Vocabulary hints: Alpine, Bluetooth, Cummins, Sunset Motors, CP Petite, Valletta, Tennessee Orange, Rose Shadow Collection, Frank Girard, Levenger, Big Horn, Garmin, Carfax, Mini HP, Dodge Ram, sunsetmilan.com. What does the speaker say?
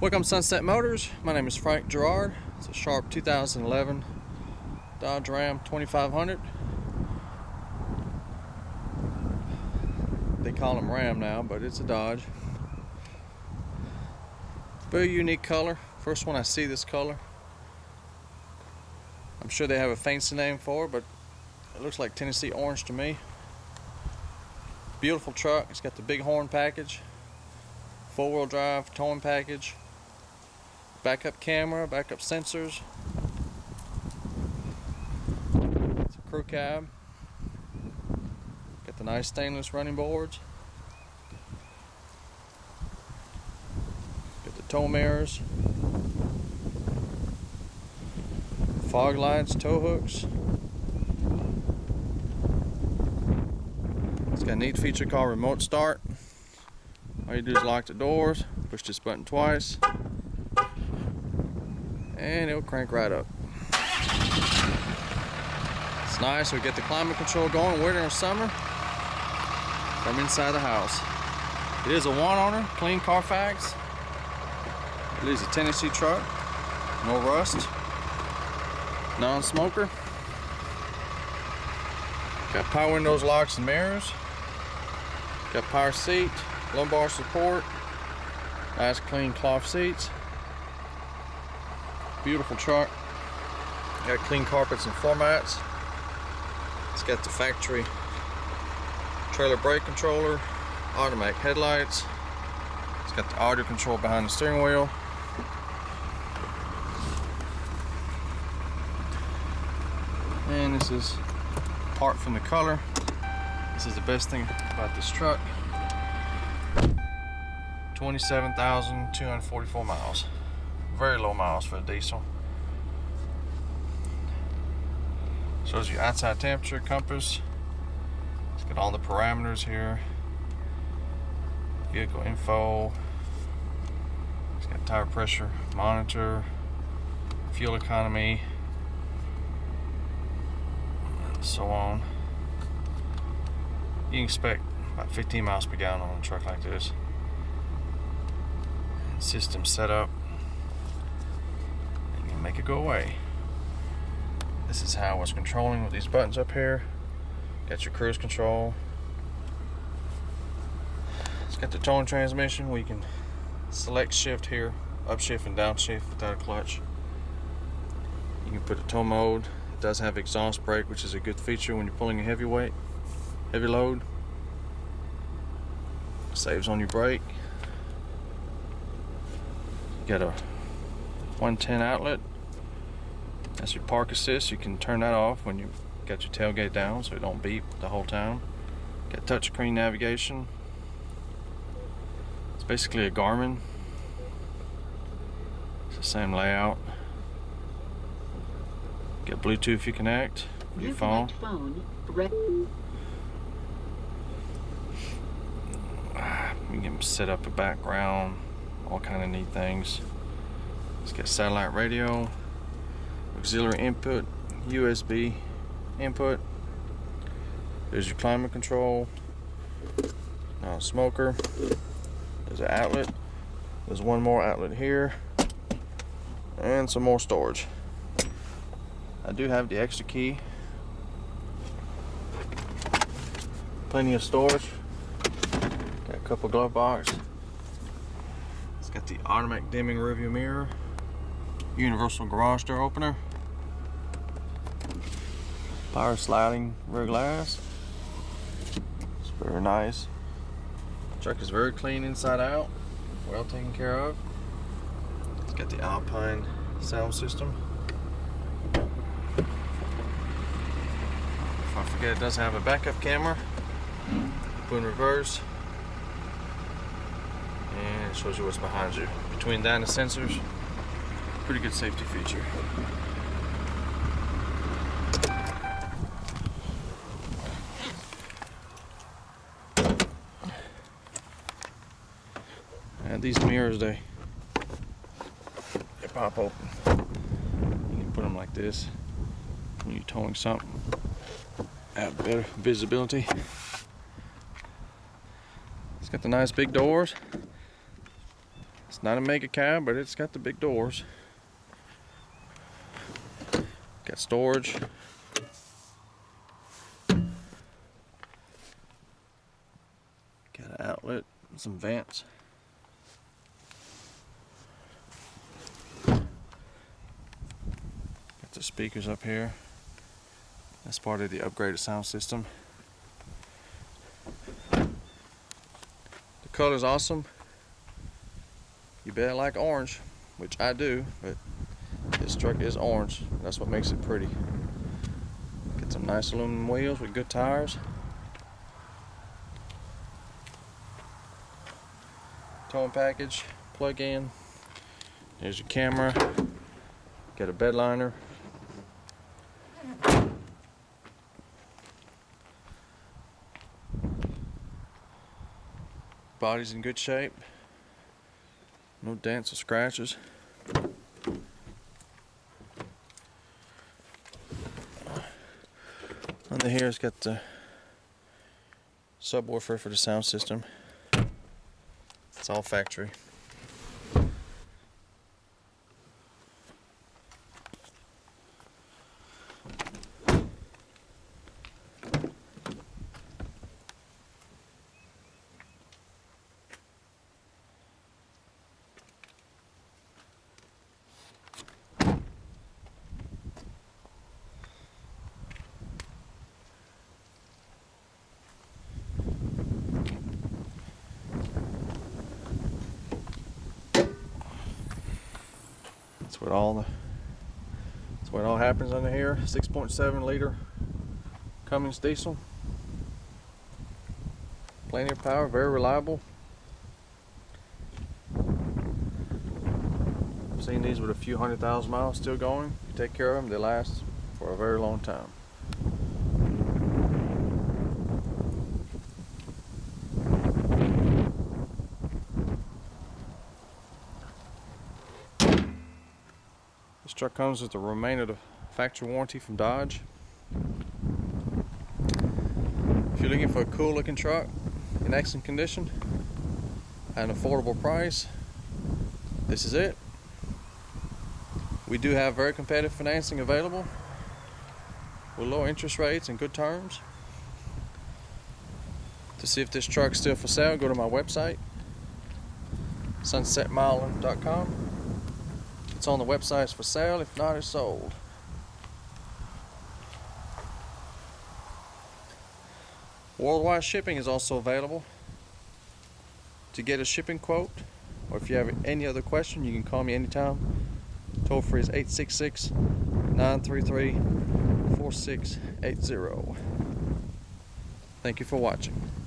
Welcome to Sunset Motors. My name is Frank Girard. It's a sharp 2011 Dodge Ram 2500. They call them Ram now, but it's a Dodge. Very unique color. First one I see this color. I'm sure they have a fancy name for it, but it looks like Tennessee Orange to me. Beautiful truck. It's got the big horn package, four-wheel drive towing package, backup camera, backup sensors. It's a crew cab. Got the nice stainless running boards. Got the tow mirrors, fog lights, tow hooks. It's got a neat feature called remote start. All you do is lock the doors, push this button twice, and it'll crank right up. It's nice. We get the climate control going, winter and summer, from inside the house. It is a one owner, clean Carfax. It is a Tennessee truck, no rust, non-smoker. Got power windows, locks, and mirrors. Got power seat, lumbar support, nice clean cloth seats. Beautiful truck. Got clean carpets and floor mats. It's got the factory trailer brake controller, automatic headlights. It's got the audio control behind the steering wheel. And this is, apart from the color, this is the best thing about this truck. 27,244 miles. Very low miles for a diesel. Shows you outside temperature, compass. It's got all the parameters here. Vehicle info. It's got tire pressure monitor, fuel economy, so on. You can expect about 15 miles per gallon on a truck like this. System set up, and you can make it go away. This is how it's controlling with these buttons up here. Got your cruise control. It's got the towing transmission where you can select shift here, upshift and downshift without a clutch. You can put a tow mode. It does have exhaust brake, which is a good feature when you're pulling a heavy load. Saves on your brake. Got a 110 outlet. That's your park assist. You can turn that off when you've got your tailgate down so it don't beep the whole time. Got touch screen navigation. It's basically a Garmin. It's the same layout. Got Bluetooth you connect with your phone. You can set up a background. All kind of neat things. It's got satellite radio, auxiliary input, USB input. There's your climate control, non-smoker. There's an outlet. There's one more outlet here, and some more storage. I do have the extra key. Plenty of storage. Got a couple glove boxes. Got the automatic dimming rearview mirror, universal garage door opener, power sliding rear glass. It's very nice. Truck is very clean inside out, well taken care of. It's got the Alpine sound system. If I forget, it does have a backup camera. Put in reverse. And it shows you what's behind you. Between that and the sensors, pretty good safety feature. And these mirrors, they pop open. You can put them like this when you're towing something. Have better visibility. It's got the nice big doors. It's not a mega cab, but it's got the big doors. Got storage. Got an outlet, some vents. Got the speakers up here. That's part of the upgraded sound system. The color's awesome. You bet I like orange, which I do, but this truck is orange. That's what makes it pretty. Got some nice aluminum wheels with good tires. Towing package, plug in. There's your camera. Got a bed liner. Body's in good shape. No dents or scratches. Under here it's got the subwoofer for the sound system. It's all factory. That's what all happens under here. 6.7 liter Cummins diesel. Plenty of power, very reliable. I've seen these with a few 100,000 miles still going. If you take care of them, they last for a very long time. This truck comes with the remainder of the factory warranty from Dodge. If you're looking for a cool looking truck in excellent condition at an affordable price, this is it. We do have very competitive financing available with low interest rates and good terms. To see if this truck's still for sale, go to my website, sunsetmilan.com. It's on the website, it's for sale. If not, it's sold. Worldwide shipping is also available. To get a shipping quote, or if you have any other question, you can call me anytime. Toll free is 866-933-4680. Thank you for watching.